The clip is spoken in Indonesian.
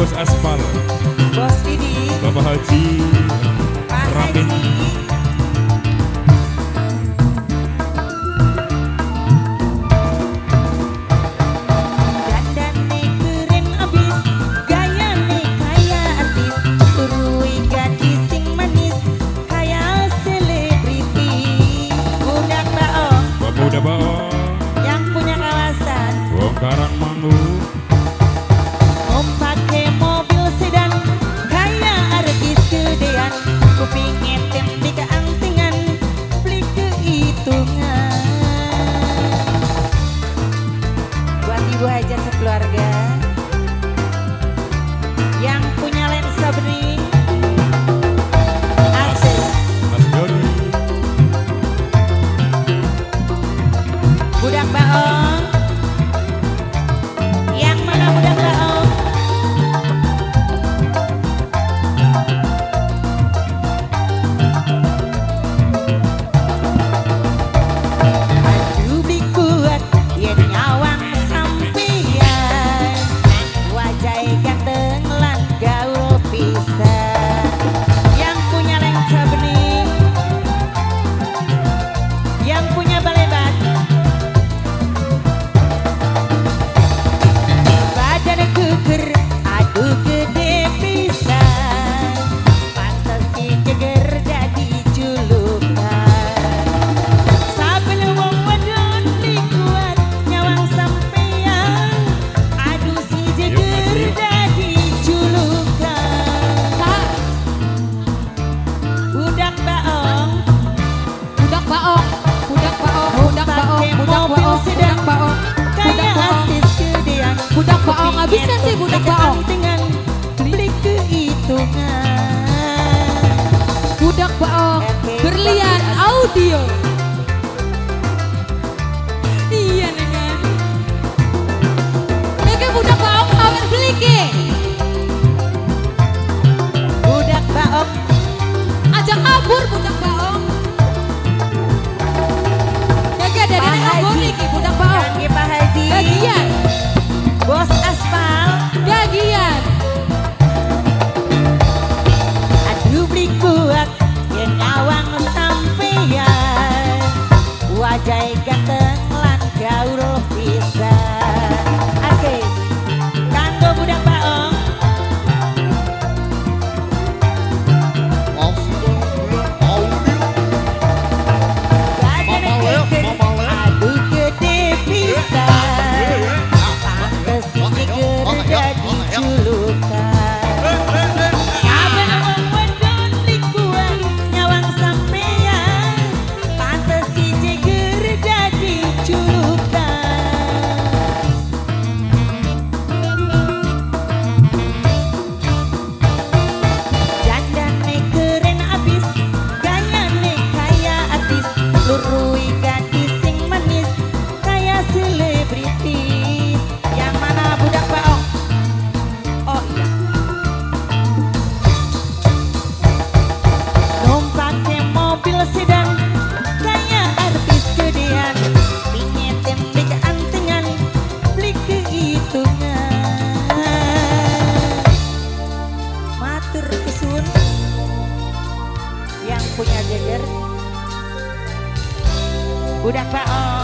Bos Aspal, Bos Didi, Bapak Haji, Pak Rapin. Haji. Yang punya kawasan Karangmangu, om pakai mobil sedan kayak artis gedean, ku pingin tempe keantingan beli kehitungan buat ibu aja sekeluarga. Yang punya lensa bening habiskan sih budak baong, beli kehitungan budak baong berlian audio. Iya dengan mereka budak baong awer beli ke budak baong ajak kabur budak baong jaga dari kabur niki budak baong bagian Bos Aspal gagian. Aduh beli buat yang awang sampeyan, wajah ganteng lan gaul bisa. Oke, kanggo budak baong punya jeger budak baong.